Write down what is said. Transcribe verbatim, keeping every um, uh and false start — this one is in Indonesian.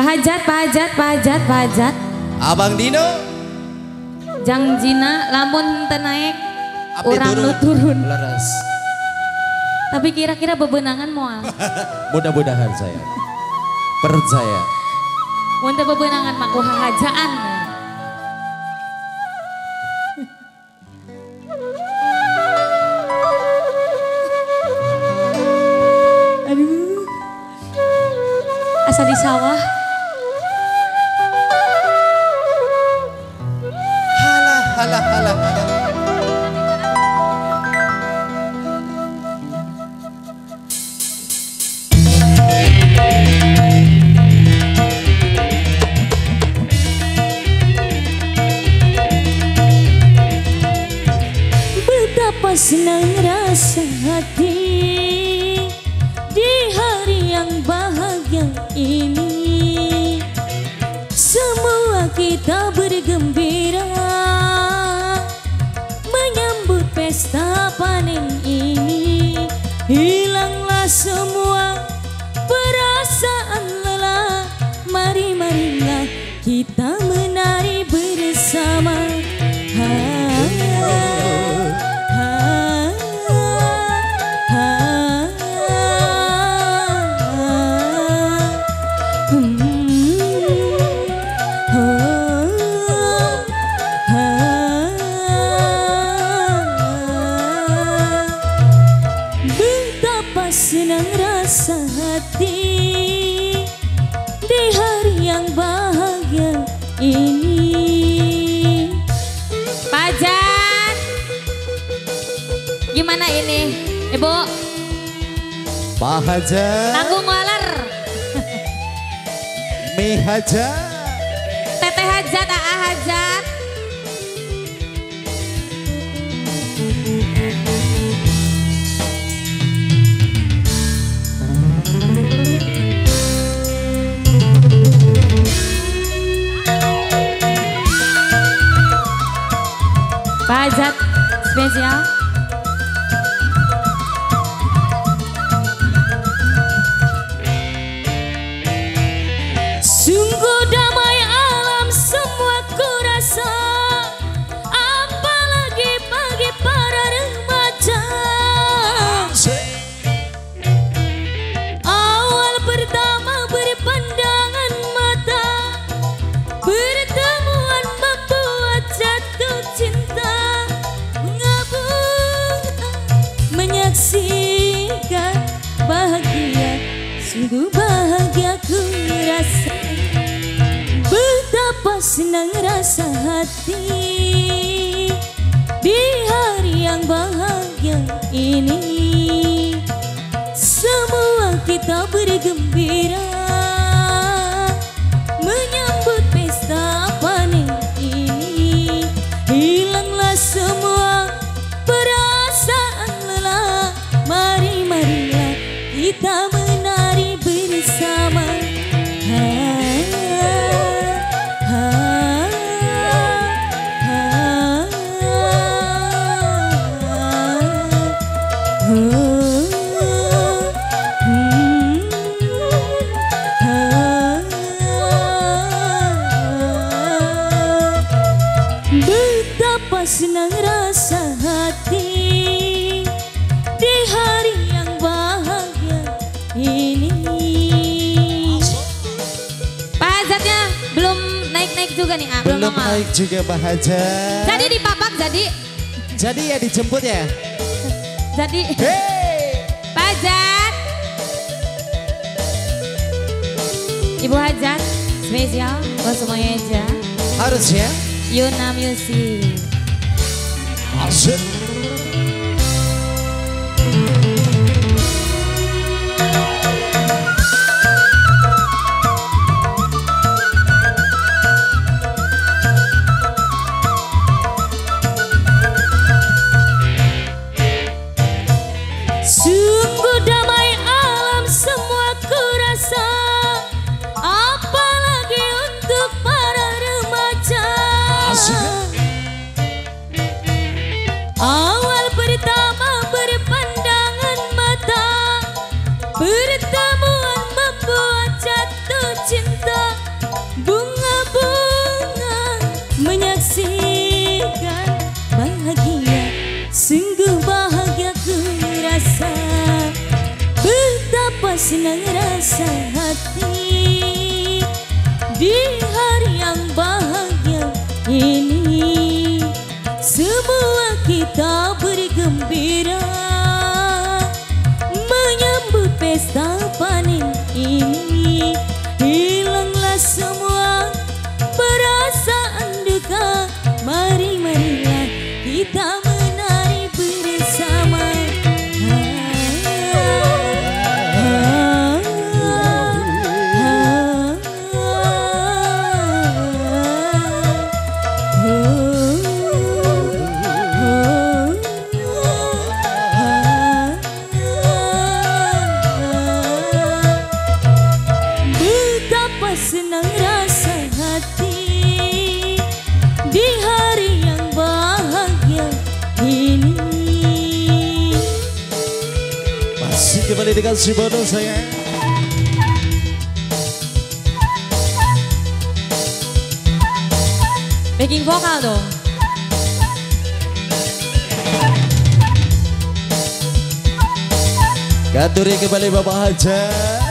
Pak Hajat, Pak Hajat, Pak Hajat, Pak Hajat. Abang Dino. Jang Jina, lamun henteu naik, urang nu turun. Leres. Tapi kira-kira bebenangan moal. Mudah-mudahan saya. Percaya. Mun teu bebenangan mah kumaha hajaan. Aduh. Asa di sawah. Halah, halah, halah. Betapa senang rasa hati di hari yang bahagia ini. Semua kita bergembira pesta panen ini. Hilanglah semua perasaan lelah. Mari-marilah kita menari bersama. Ha, ha, ha, ha. Hmm. Senang rasa hati di hari yang bahagia ini. Pak Jan, gimana ini, Ibu? Pak Hajar, lagu ngaler. Mi Hajar, Teteh Hajar, Aa Hajar. Pajat spesial. Sungguh damai alam semua ku rasa, apalagi bagi para remaja. Awal pertama berpandangan mata, pertemuan membuat jatuh cinta. Menyaksikan bahagia, sungguh bahagia ku rasa. Betapa senang rasa hati di hari yang bahagia ini. Semua kita bergembira menyambut pesta panen ini. Hilanglah semua perasaan lelah. Mari-marilah kita menari bersama. Ha, ha, ha, ha. Oh, hmm, ha, ha. Betapa senang rasa hati di hari yang bahagia ini. Pak Hajatnya belum naik-naik juga nih, ah. Belum normal. Naik juga Pak Hajat. Jadi dipapak jadi. Jadi ya dijemput ya. Jadi. Hey. Pak Hajat. Ibu Hajat spesial buat semuanya aja. Harus ya. Yuna Musik. Asik. Sungguh damai alam semua ku rasa, apalagi untuk para remaja. senang rasa hati di hari yang bahagia ini. Masih kembali dengan si bodoh saya. Backing vokal dong. Katuri kembali Bapak Haja.